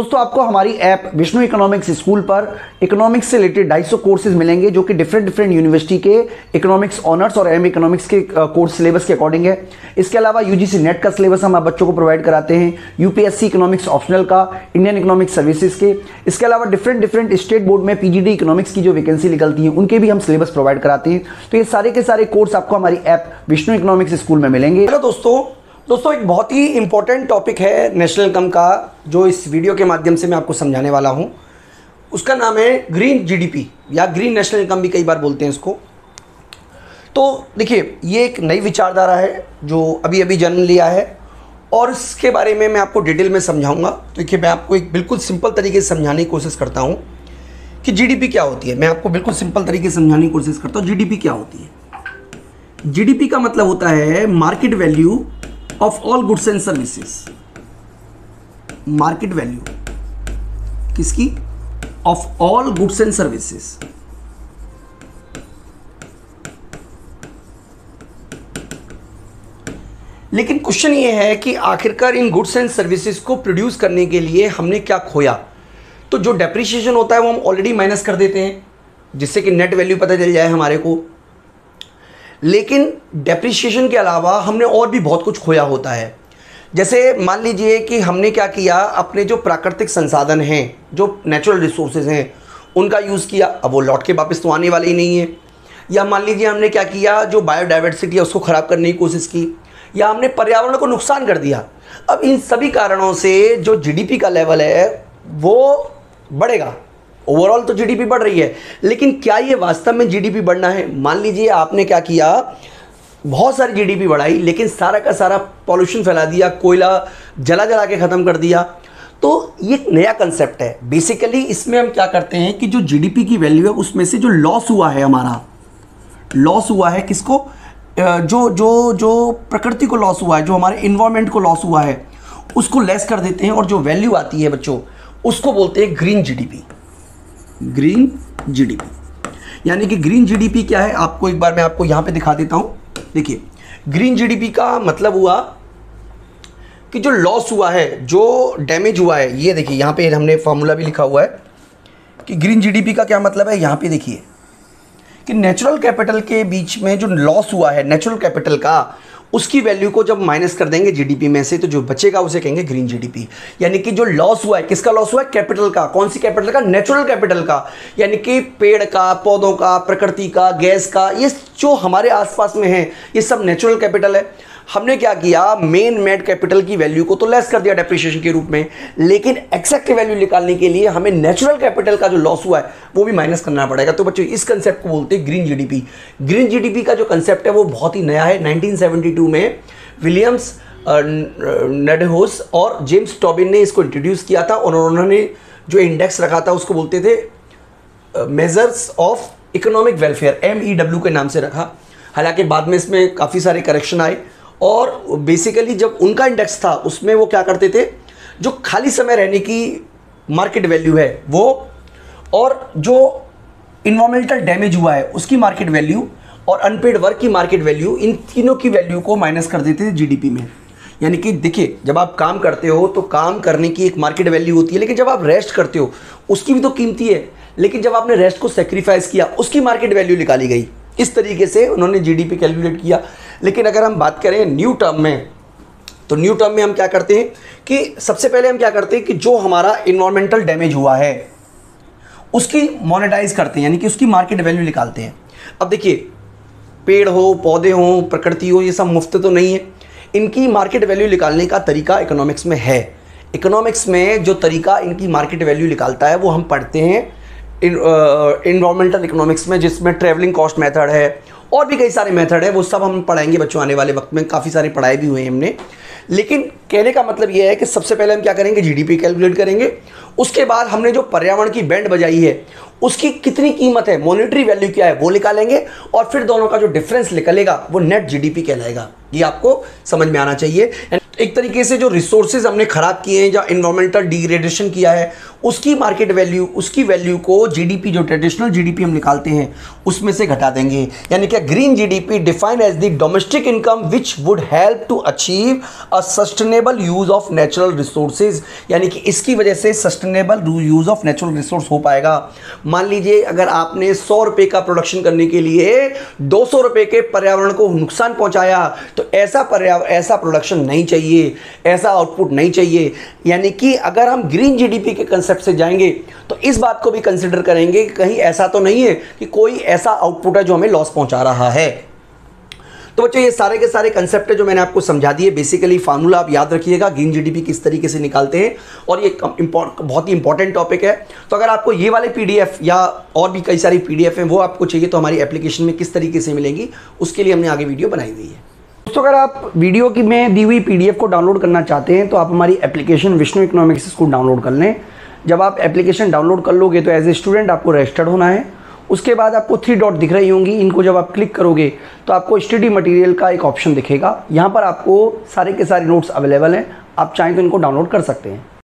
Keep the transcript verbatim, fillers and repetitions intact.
दोस्तों आपको हमारी ऐप विष्णु इकोनॉमिक्स स्कूल पर इकोनॉमिक्स से रिलेटेड दो सौ पचास कोर्सेज मिलेंगे जो कि डिफरेंट डिफरेंट यूनिवर्सिटी के इकोनॉमिक्स ऑनर्स और एम इकोनॉमिक्स के कोर्स सिलेबस के अकॉर्डिंग है। इसके अलावा यूजीसी नेट का सिलेबस हम आप बच्चों को प्रोवाइड कराते हैं, यूपीएससी इकोनॉमिक्स ऑप्शनल का, इंडियन इकोनॉमिक सर्विसेज के। इसके अलावा डिफरेंट डिफरेंट स्टेट बोर्ड में पीजीडी इकोनॉमिक्स की जो वैकेंसी निकलती है उनके भी हम सिलेबस प्रोवाइड कराते हैं। तो ये सारे के सारे कोर्स आपको हमारी ऐप विष्णु इकोनॉमिक्स स्कूल में मिलेंगे। हेलो दोस्तों दोस्तों एक बहुत ही इम्पॉर्टेंट टॉपिक है नेशनल इनकम का, जो इस वीडियो के माध्यम से मैं आपको समझाने वाला हूं। उसका नाम है ग्रीन जीडीपी या ग्रीन नेशनल इनकम भी कई बार बोलते हैं इसको। तो देखिए, ये एक नई विचारधारा है जो अभी अभी जन्म लिया है और इसके बारे में मैं आपको डिटेल में समझाऊँगा। देखिए, मैं आपको एक बिल्कुल सिंपल तरीके से समझाने की कोशिश करता हूँ कि जीडीपी क्या होती है। मैं आपको बिल्कुल सिंपल तरीके से समझाने की कोशिश करता हूँ जीडीपी क्या होती है। जीडीपी का मतलब होता है market value of all goods and services. Market value किसकी? Of all goods and services. लेकिन क्वेश्चन ये है कि आखिरकार इन गुड्स एंड सर्विसेज को प्रोड्यूस करने के लिए हमने क्या खोया। तो जो डेप्रिसिएशन होता है वो हम ऑलरेडी माइनस कर देते हैं जिससे कि नेट वैल्यू पता चल जाए हमारे को। लेकिन डेप्रिसिएशन के अलावा हमने और भी बहुत कुछ खोया होता है। जैसे मान लीजिए कि हमने क्या किया, अपने जो प्राकृतिक संसाधन हैं, जो नेचुरल रिसोर्सेज हैं, उनका यूज़ किया। अब वो लौट के वापस तो आने वाले ही नहीं है। या मान लीजिए हमने क्या किया, जो बायोडाइवर्सिटी है उसको ख़राब करने की कोशिश की, या हमने पर्यावरण को नुकसान कर दिया। अब इन सभी कारणों से जो जीडीपी का लेवल है वो बढ़ेगा। ओवरऑल तो जीडीपी बढ़ रही है, लेकिन क्या ये वास्तव में जीडीपी बढ़ना है? मान लीजिए आपने क्या किया, बहुत सारी जीडीपी बढ़ाई लेकिन सारा का सारा पॉल्यूशन फैला दिया, कोयला जला जला के ख़त्म कर दिया। तो ये एक नया कंसेप्ट है। बेसिकली इसमें हम क्या करते हैं कि जो जीडीपी की वैल्यू है उसमें से जो लॉस हुआ है, हमारा लॉस हुआ है किसको, जो जो जो प्रकृति को लॉस हुआ है, जो हमारे इन्वायरमेंट को लॉस हुआ है, उसको लेस कर देते हैं और जो वैल्यू आती है बच्चों उसको बोलते हैं ग्रीन जीडीपी। ग्रीन जीडीपी यानी कि ग्रीन जीडीपी क्या है, आपको एक बार मैं आपको यहां पे दिखा देता हूं। देखिए, ग्रीन जीडीपी का मतलब हुआ कि जो लॉस हुआ है, जो डैमेज हुआ है, ये देखिए यहां पे हमने फॉर्मूला भी लिखा हुआ है कि ग्रीन जीडीपी का क्या मतलब है। यहां पे देखिए कि नेचुरल कैपिटल के बीच में जो लॉस हुआ है नेचुरल कैपिटल का, उसकी वैल्यू को जब माइनस कर देंगे जीडीपी में से, तो जो बचेगा उसे कहेंगे ग्रीन जीडीपी। यानी कि जो लॉस हुआ है, किसका लॉस हुआ है? कैपिटल का। कौन सी कैपिटल का? नेचुरल कैपिटल का, यानी कि पेड़ का, पौधों का, प्रकृति का, गैस का, ये जो हमारे आसपास में है ये सब नेचुरल कैपिटल है। हमने क्या किया, मेन नेट कैपिटल की वैल्यू को तो लेस कर दिया डेप्रिसिएशन के रूप में, लेकिन एक्सैक्ट वैल्यू निकालने के लिए हमें नेचुरल कैपिटल का जो लॉस हुआ है वो भी माइनस करना पड़ेगा। तो बच्चों इस कंसेप्ट को बोलते हैं ग्रीन जीडीपी। ग्रीन जीडीपी का जो कंसेप्ट है वो बहुत ही नया है। नाइनटीन सेवेंटी टू में विलियम्स नेडहोस और जेम्स स्टॉबिन ने इसको इंट्रोड्यूस किया था और उन्होंने जो इंडेक्स रखा था उसको बोलते थे measures of economic welfare, M E W के नाम से रखा। हालांकि बाद में इसमें काफ़ी सारे करेक्शन आए और बेसिकली जब उनका इंडेक्स था उसमें वो क्या करते थे, जो खाली समय रहने की मार्केट वैल्यू है वो, और जो इन्वायरमेंटल डैमेज हुआ है उसकी मार्केट वैल्यू, और अनपेड वर्क की मार्केट वैल्यू, इन तीनों की वैल्यू को माइनस कर देते थे जीडीपी में। यानी कि देखिए, जब आप काम करते हो तो काम करने की एक मार्केट वैल्यू होती है, लेकिन जब आप रेस्ट करते हो उसकी भी तो कीमती है, लेकिन जब आपने रेस्ट को सेक्रीफाइस किया उसकी मार्केट वैल्यू निकाली गई। इस तरीके से उन्होंने जीडीपी कैलकुलेट किया। लेकिन अगर हम बात करें न्यू टर्म में, तो न्यू टर्म में हम क्या करते हैं कि सबसे पहले हम क्या करते हैं कि जो हमारा इन्वायरमेंटल डैमेज हुआ है उसकी मोनेटाइज करते हैं, यानी कि उसकी मार्केट वैल्यू निकालते हैं। अब देखिए, पेड़ हो, पौधे हो, प्रकृति हो, ये सब मुफ्त तो नहीं है। इनकी मार्केट वैल्यू निकालने का तरीका इकोनॉमिक्स में है। इकोनॉमिक्स में जो तरीका इनकी मार्केट वैल्यू निकालता है वो हम पढ़ते हैं इन्वायरमेंटल इकोनॉमिक्स में, जिसमें ट्रैवलिंग कॉस्ट मेथड है और भी कई सारे मेथड है, वो सब हम पढ़ाएंगे बच्चों आने वाले वक्त में। काफ़ी सारे पढ़ाए भी हुए हैं हमने। लेकिन कहने का मतलब ये है कि सबसे पहले हम क्या करेंगे, जीडीपी कैलकुलेट करेंगे। उसके बाद हमने जो पर्यावरण की बैंड बजाई है उसकी कितनी कीमत है, मॉनेटरी वैल्यू क्या है, वो निकालेंगे और फिर दोनों का जो डिफरेंस निकलेगा वो नेट जीडीपी कहलाएगा। ये आपको समझ में आना चाहिए। एक तरीके से जो रिसोर्सेज हमने ख़राब किए हैं या इन्वायरमेंटल डिग्रेडेशन किया है उसकी मार्केट वैल्यू, उसकी वैल्यू को जीडीपी जो ट्रेडिशनल जीडीपी हम निकालते हैं उसमें से घटा देंगे। यानी कि green GDP defined as the domestic income which would help to achieve a sustainable use of natural resources, यानी कि इसकी वजह से sustainable use of natural resource हो पाएगा। मान लीजिए अगर आपने सौ रुपये का प्रोडक्शन करने के लिए दो सौ रुपये के पर्यावरण को नुकसान पहुँचाया तो ऐसा पर्यावरण ऐसा प्रोडक्शन नहीं चाहिए, ऐसा आउटपुट नहीं चाहिए। यानी कि अगर हम ग्रीन जीडीपी के कंसेप्ट से जाएंगे तो इस बात को भी कंसिडर करेंगे कि कहीं ऐसा तो नहीं है कि कोई ऐसा आउटपुट है जो हमें लॉस पहुंचा रहा है। तो बच्चों ये सारे के सारे कंसेप्ट है जो मैंने आपको समझा दिए। बेसिकली फार्मूला आप याद रखिएगा ग्रीन जीडीपी किस तरीके से निकालते हैं, और ये बहुत ही इंपॉर्टेंट टॉपिक है। तो अगर आपको ये वाले पीडीएफ या और भी कई सारी पीडीएफ हैं वो आपको चाहिए तो हमारी एप्लीकेशन में किस तरीके से मिलेंगी उसके लिए हमने आगे वीडियो बनाई हुई है। तो अगर आप वीडियो की में दी हुई पीडीएफ को डाउनलोड करना चाहते हैं तो आप हमारी application Vishnu economics school download कर लें। जब आप एप्लीकेशन डाउनलोड कर लोगे तो एज ए स्टूडेंट आपको रजिस्टर्ड होना है। उसके बाद आपको थ्री डॉट दिख रही होंगी, इनको जब आप क्लिक करोगे तो आपको स्टडी मटेरियल का एक ऑप्शन दिखेगा। यहाँ पर आपको सारे के सारे नोट्स अवेलेबल हैं, आप चाहें तो इनको डाउनलोड कर सकते हैं।